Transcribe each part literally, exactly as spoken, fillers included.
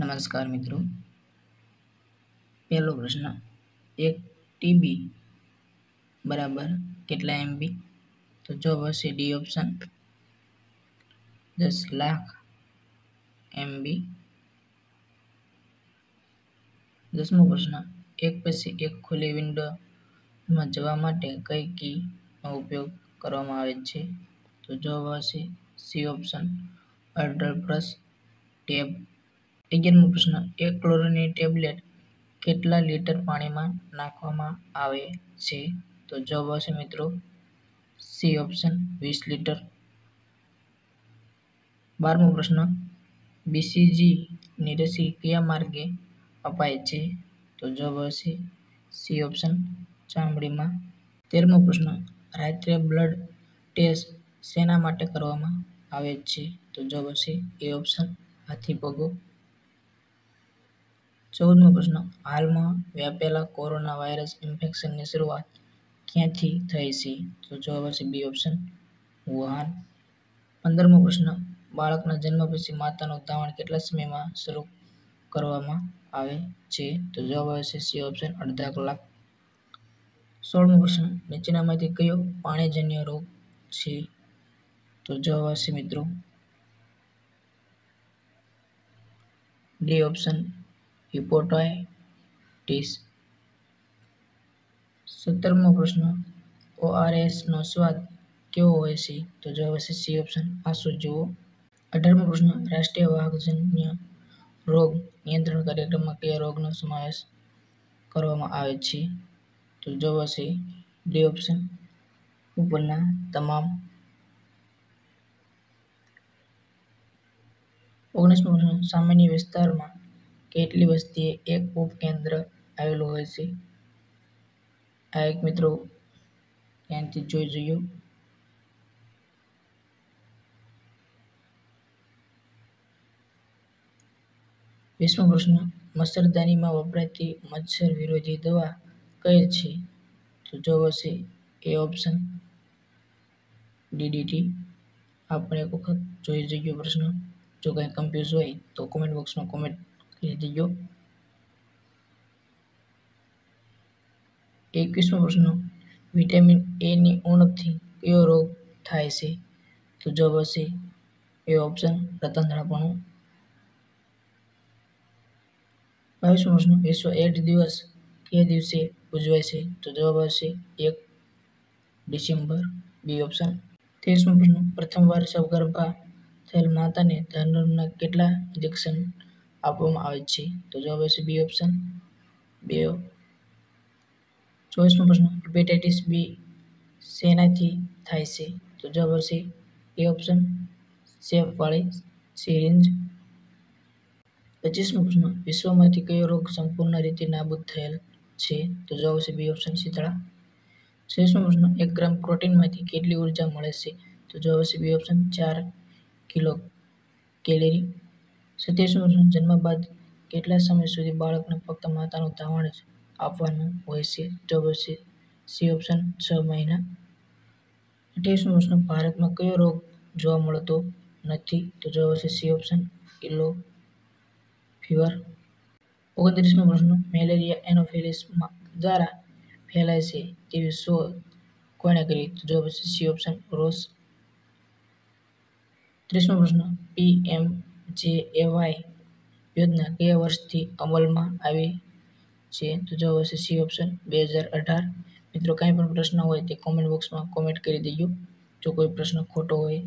नमस्कार मित्रों, पहलो प्रश्न, एक टीबी बराबर कितना एमबी? तो जवाब है डी ऑप्शन, दस लाख एमबी। दसमो प्रश्न, एक पछी एक खुली विंडो में जवा माटे कई की नो उपयोग करवामां आवे छे? तो जवाब है C option, alt plus tab. अग्यारमो प्रश्न, एक क्लोरीन टेब्लेट केटला लीटर पानी में नाखवामां आवे छे? तो जवाब आवशे मित्रों सी ऑप्शन, वीस लीटर। बारमो प्रश्न, बीसीजी नी रसी क्या मार्गे अपाय छे? तो जवाब आवशे सी ऑप्शन, चामड़ी में। तेरमो प्रश्न, रात्रे ब्लड टेस्ट सेना माटे करवामां आवे छे? तो जवाब आवशे ए ऑप्शन, हाथीपगो। चौदमो प्रश्न, हाल में व्यापेला कोरोना वायरस इन्फेक्शन की शुरुआत क्या थी थई छे? तो जवाब है बी ऑप्शन, वुहान। पंदरमो प्रश्न, बाळकना जन्म पछी मातानो धावण केटला समय में शुरू करवामां आवे छे? तो जवाब है सी ऑप्शन, अर्धा कलाक। सोळमो प्रश्न, नीचेनामांथी कयो पाणीजन्य रोग छे? तो जवाब है मित्रों डी ऑप्शन, हिपोटाइटिस। सत्तरमो प्रश्न, ओ आर एस नो स्वाद केवो होय छे? तो जवाब है सी ऑप्शन, आंसू जेवो। अठारमो प्रश्न, राष्ट्रीय वाहकजन्य रोग नियंत्रण कार्यक्रम में क्या रोग नो समावेश करवामां आवे छे? तो जवाब है डी ऑप्शन, उपरना तमाम। ओगणीसमो प्रश्न, सामान्य विस्तार में केटली वस्तीए एक उपकेन्द्र आवेलुं होय छे? आ एक मित्रों त्यांथी जोई जोईए। वीसमो प्रश्न, मच्छरदानी में वपराती मच्छर विरोधी दवा कई छे? तो जवाब हशे ए ऑप्शन, डी डी टी। आपणे एक वखत जोई जोईए प्रश्न, जो कहीं कन्फ्यूज होय तो कॉमेंट बॉक्स में कॉमेंट दीजिए। एकवीसमो प्रश्न, विटामिन ए नी उणपथी कयो रोग थाय छे? तो जवाब हशे ए ऑप्शन, रतंधळापणुं। बावीसमो प्रश्न, विश्व एड्स दिवस के दिवसे उजवाय छे? तो जवाब हशे एक डिसेम्बर, बी ऑप्शन। तेईसमो प्रश्न, प्रथमवार सगर्भा थयेल माताने धनरना केटला इंजेक्शन આપવામાં આવે છે? તો જવાબ આવશે બી ઓપ્શન, બે। ચોવીસમો પ્રશ્ન, હેપેટાઇટિસ બી શેનાથી થાય છે? તો જવાબ આવશે એ ઓપ્શન, સેફવાળી સિરિંજ। પચીસમો પ્રશ્ન, વિશ્વમાંથી કયો રોગ સંપૂર્ણ રીતે નાબૂદ થયેલ છે? તો જવાબ આવશે બી ઓપ્શન, શીતળા। છવ્વીસમો પ્રશ્ન, એક ગ્રામ પ્રોટીનમાંથી કેટલી ઉર્જા મળે છે? તો જવાબ આવશે બી ઓપ્શન, ચાર કિલો કેલેરી। सत्यावीसमो प्रश्न, जन्म बाद केटला समय सुधी बाळकने फक्त मातानुं धावण ज आपवानुं होय छे? तो जवाब सी ऑप्शन, छ महीना। अठावीसमो प्रश्न, भारत में कयो रोग जोवा मळतो नथी? तो जवाब सी ऑप्शन, येलो फीवर। ओगणत्रीसमो प्रश्न, मेलेरिया एनोफेलिस द्वारा फैलाय छे तेवी शोध कोणे करी? तो जवाब सी ऑप्शन, रोस। तीसमो प्रश्न, पी एम जे एवाय योजना क्या वर्ष थी अमल में आई है? तो जवाब हे सी ऑप्शन, बे हज़ार अठार। मित्रों कहीं पण प्रश्न होय तो कॉमेंट बॉक्स में कॉमेंट कर दीजिए। जो कोई प्रश्न खोटो होय,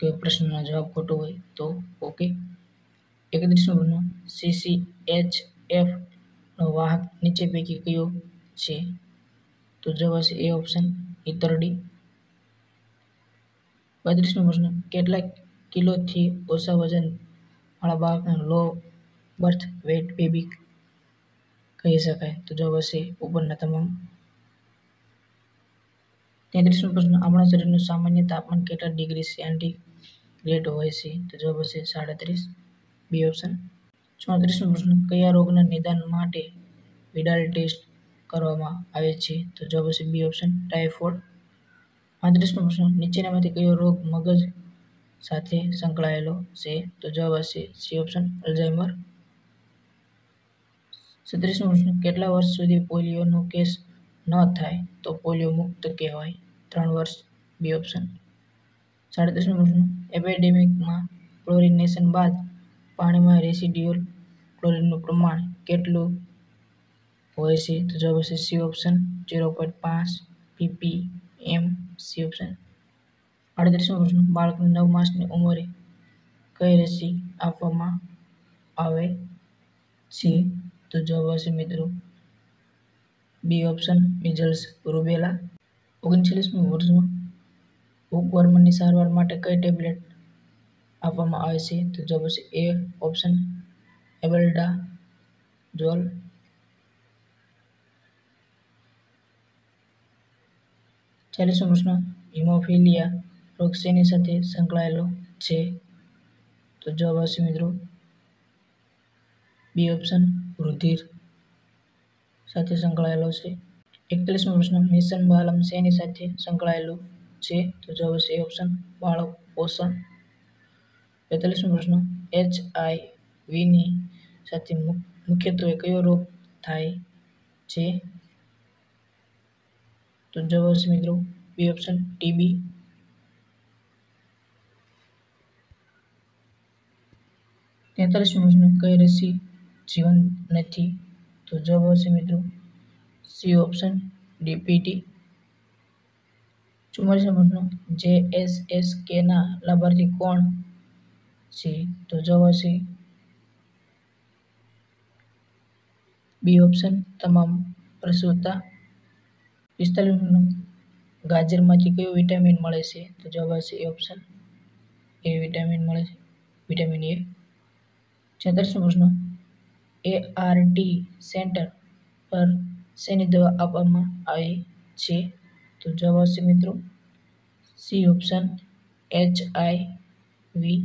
कोई प्रश्नों जवाब खोटो होय तो ओके। एकत्रीसमो प्रश्न, सी सी एच एफ नो वाहक नीचे पैकी कयो है? तो जवाब हे ए ऑप्शन, ईतरडी। बत्रीसमो प्रश्न, केटला किलो थी ओछा वजन वाला बाळकने लो बर्थ वेट बेबी कही शकाय? तो जवाब हशे उपरना तमाम। तेत्रीसमो प्रश्न, आपणा शरीरनुं सामान्य तापमान केटला डिग्री सेंटीग्रेड होय छे? तो जवाब हशे साड़ीस, बी ऑप्शन। चौत्रीसमो प्रश्न, कया रोगना निदान माटे विडाल टेस्ट करवामां आवे छे? तो जवाब हशे बी ऑप्शन, टाइफोइड। પાંત્રીસમો प्रश्न, नीचेनामांथी कयो रोग मगज સાથે સંકળાયેલો છે. તો જવાબ આવશે સી ઓપ્શન અલ્ઝાઇમર. સત્રીસમો પ્રશ્ન, કેટલા વર્ષ સુધી પોલિયોનો કેસ ન થાય તો પોલિયો મુક્ત કહેવાય? ત્રણ વર્ષ. બી ઓપ્શન. સાડત્રીસમો પ્રશ્ન, એપેડેમિકમાં ક્લોરિનેશન બાદ પાણીમાં રેસિડ્યુઅલ ક્લોરિનનું પ્રમાણ કેટલું હોય છે? તો જવાબ આવશે સી ઓપ્શન ઝીરો પોઈન્ટ પાંચ પીપીએમ. C option. આડત્રીસમો પ્રશ્ન, બાળકને નવ માસની ઉંમરે કઈ રસી આપવામાં આવે છે? તો જવાબ આવશે મિત્રો બી ઓપ્શન મિઝલ્સ રૂબેલા. ઓગણચાલીસમો પ્રશ્ન, હુકવર્મની સારવાર માટે કઈ ટેબ્લેટ આપવામાં આવે છે? તો જવાબ આવશે એ ઓપ્શન એબલ્ડાઝોલ. ચાલીસમો પ્રશ્ન, હિમોફિલિયા રોગ શેની સાથે સંકળાયેલો છે? તો જવાબ આવશે મિત્રો બી ઓપ્શન રુધિર સાથે સંકળાયેલો છે. એકતાલીસમો પ્રશ્ન, મિશન બાલમ શેની સાથે સંકળાયેલું છે? તો જવાબ આવશે ઓપ્શન બાળક પોષણ. બેતાલીસમો પ્રશ્ન, એચ આઈ વીની સાથે મુખ્યત્વે કયો રોગ થાય છે? તો જવાબ આવશે મિત્રો बी ऑप्शन टीबी. तैंतालीसमो प्रश्न, कई रसी जीवन नहीं? तो जवाब आवशे मित्रों सी ऑप्शन डीपीटी. चुम्मालीसमो प्रश्न, जे एस एस के ना लाभार्थी कोण से? तो जवाब आवशे बी ऑप्शन तमाम प्रसूता. पिस्तालीसमो प्रश्न, गाजरમાંથી કયો વિટામિન મળે છે? તો જવાબ આવશે એ ઓપ્શન એ વિટામિન મળે છે, વિટામિન એ. છેતાલીસમો પ્રશ્ન, એ આર ટી સેન્ટર પર શેની દવા આપવામાં આવે છે? તો જવાબ આવશે મિત્રો C option H I V.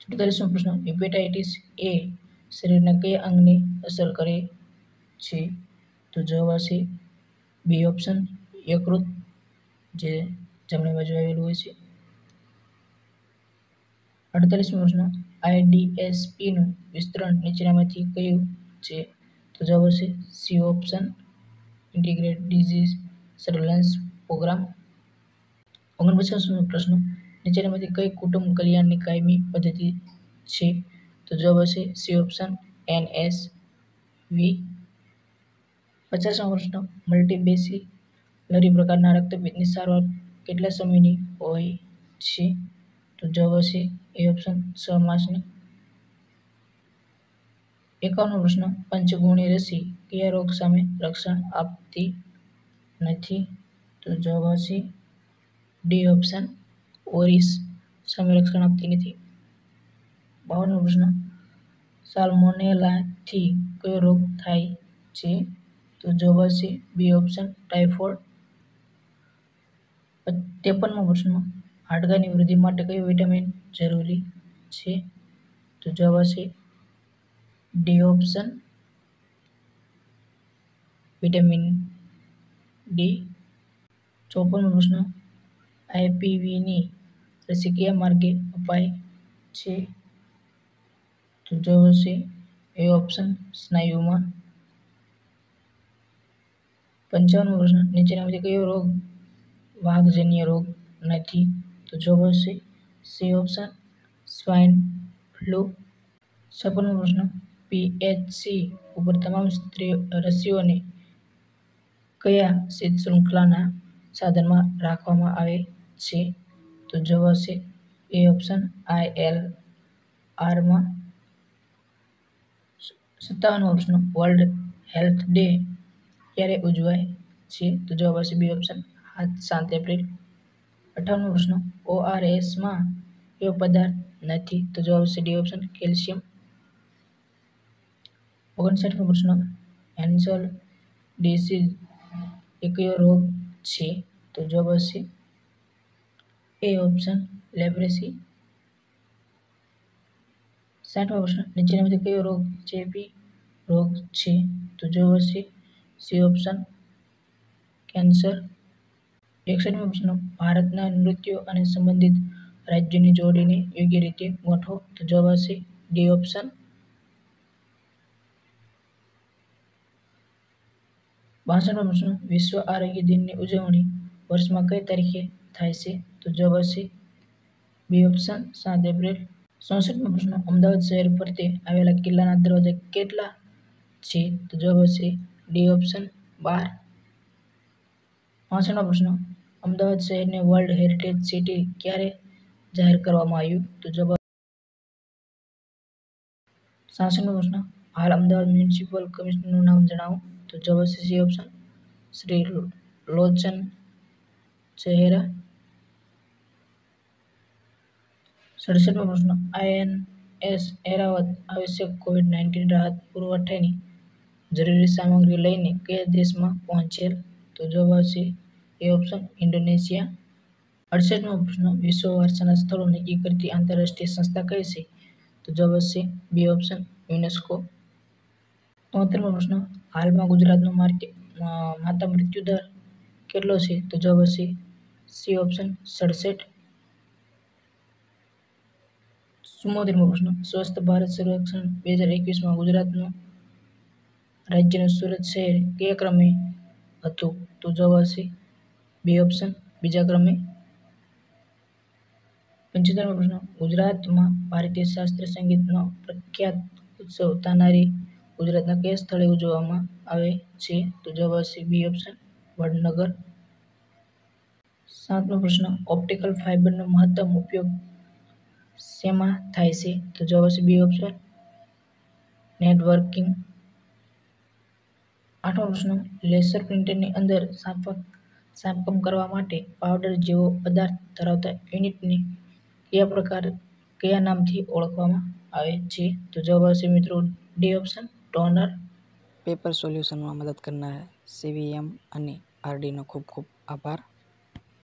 છેતાલીસમો પ્રશ્ન, હિપેટાઇટિસ એ શરીરના કયા અંગને અસર કરે છે? તો જવાબ આવશે બી ઓપ્શન યકૃત, જે જમણી બાજુ આવેલું હોય છે. અડતાલીસમો પ્રશ્ન, આઈડીએસપીનું વિસ્તરણ નીચેનામાંથી કયું છે? તો જવાબ આવશે C option integrate disease surveillance programme. ઓગણપચાસમો પ્રશ્ન, નીચેનામાંથી કઈ કુટુંબ કલ્યાણની કાયમી પદ્ધતિ છે? તો જવાબ આવશે સી ઓપ્શન એનએસ વી. પચાસમો પ્રશ્ન, મલ્ટીબેસી લરી પ્રકારના રક્તપિત્તની સારવાર કેટલા સમયની હોય છે? તો જવાબ આવશે એ ઓપ્શન છ માસની. એકાવનમો પ્રશ્ન, પંચગુણી રસી કયા રોગ સામે રક્ષણ આપતી નથી? તો જવાબ આવશે ડી ઓપ્શન ઓરિસ સામે રક્ષણ આપતી નથી. બાવનમો પ્રશ્ન, સાલ્મોનેલાથી કયો રોગ થાય છે? तो जवाब आवशे बी ऑप्शन टाइफॉइड. तेपनमो प्रश्न, हाडकानी वृद्धि माटे कयो विटामिन जरूरी है? तो जवाब आवशे डी ऑप्शन विटामिन डी. चौपनमो प्रश्न, आईपीवी नी रसी क्या मार्गे अपाय है? तो जवाब आवशे ए ऑप्शन स्नायु में. પંચાવનમો પ્રશ્ન, નીચેનામાંથી કયો રોગ વાહકજન્ય રોગ નથી? તો જવાબ આવશે સી ઓપ્શન સ્વાઇન ફ્લુ. છપ્પનમો પ્રશ્ન, પીએચસી ઉપર તમામ રસીઓને કયા શીત શૃંખલાના સાધનમાં રાખવામાં આવે છે? તો જવાબ આવશે એ ઓપ્શન આઈએલઆરમાં. સત્તાવનમો પ્રશ્ન, વર્લ્ડ હેલ્થ ડે क्यारे उजवाय छे? तो जवाब आवशे बी ऑप्शन सात एप्रिल. अठावनमो प्रश्न, ओ आर एस में कयो पदार्थ नहीं? तो जवाब आवशे डी ऑप्शन कैल्शियम. ओगणसाठमो प्रश्न, हेन्सल डिसीज ए कयो रोग छे? तो जवाब आवशे ए ऑप्शन लेप्रेसी. साठमो प्रश्न, नीचेनामांथी कयो रोग चेपी रोग छे? तो जवाब आवशे सी ऑप्शन कैंसर. एकसठमो प्रश्न, भारतना नृत्य और संबंधित રાજ્યોની જોડીને યોગ્ય રીતે ગોઠવો તો જવાબ આવશે ડી ઓપ્શન। बासठमो प्रश्न विश्व आरोग्य दिन की उजवणी वर्ष में कई तारीखे थाय से तो जवाब आवशे बी ऑप्शन सात एप्रिल। चौसठमो प्रश्न अमदावाद शहर फरते आवेला किल्लाना दरवाजा केटला छे तो जवाब आवशे डी ऑप्शन बार। पांचमो प्रश्न अमदावाद शहर ने वर्ल्ड हेरिटेज सीटी क्यारे जाहिर करवामां आव्युं तो जवाब। छाछमो प्रश्न हाल अमदावाद म्युनिसिपल कमिश्नरनुं नाम जणावो तो जवाब आवशे सी ऑप्शन श्री लोचन चेहरा। सड़सठमो प्रश्न आई एन एस एरावत आवश्यक कोविड नाइंटीन राहत पुरवठानी जरूरी सामग्री लईने कया देश में पहोंचेल तो जवाब आवशे ए ऑप्शन इंडोनेशिया। अड़सठमो प्रश्न विश्व वारसाना स्थलों ने नक्की करती आंतरराष्ट्रीय संस्था कई छे तो जवाब आवशे बी ऑप्शन युनेस्को। तोतेरमो प्रश्न हाल में गुजरात नो माता मृत्यु दर केटलो छे तो जवाब आवशे सी ऑप्शन सड़सठ। चुम्मोतेरमो प्रश्न स्वस्थ भारत सर्वेक्षण बेहजार एकवीस में गुजरात राज्य सूरत शहर क्या क्रमे हतुं तो जवाब आवशे बी ऑप्शन बीजा क्रमे। पंचोतेरमो प्रश्न गुजरात में भारतीय शास्त्रीय संगीत प्रख्यात उत्सव तानारी गुजरात क्या स्थले उजवવામાં આવે છે तो जवाब आवशे बी ऑप्शन વડનગર। सातमो प्रश्न ऑप्टिकल फाइबरનો મહત્તમ ઉપયોગ શેમાં થાય છે तो जवाब आवशे बी ऑप्शन नेटवर्किंग। आठमो प्रश्न लेसर प्रिंटरनी अंदर સાપક સાપકમ કરવા માટે પાવડર જેવો પદાર્थ ધરાવતા યુનિટને કયા પ્રકાર કયા નામથી ઓળખવામાં આવે છે तो जवाब आवशे મિત્રો D option toner. Paper solution में मदद करना है सी वी एम और आर डी नो खूब खूब आभार।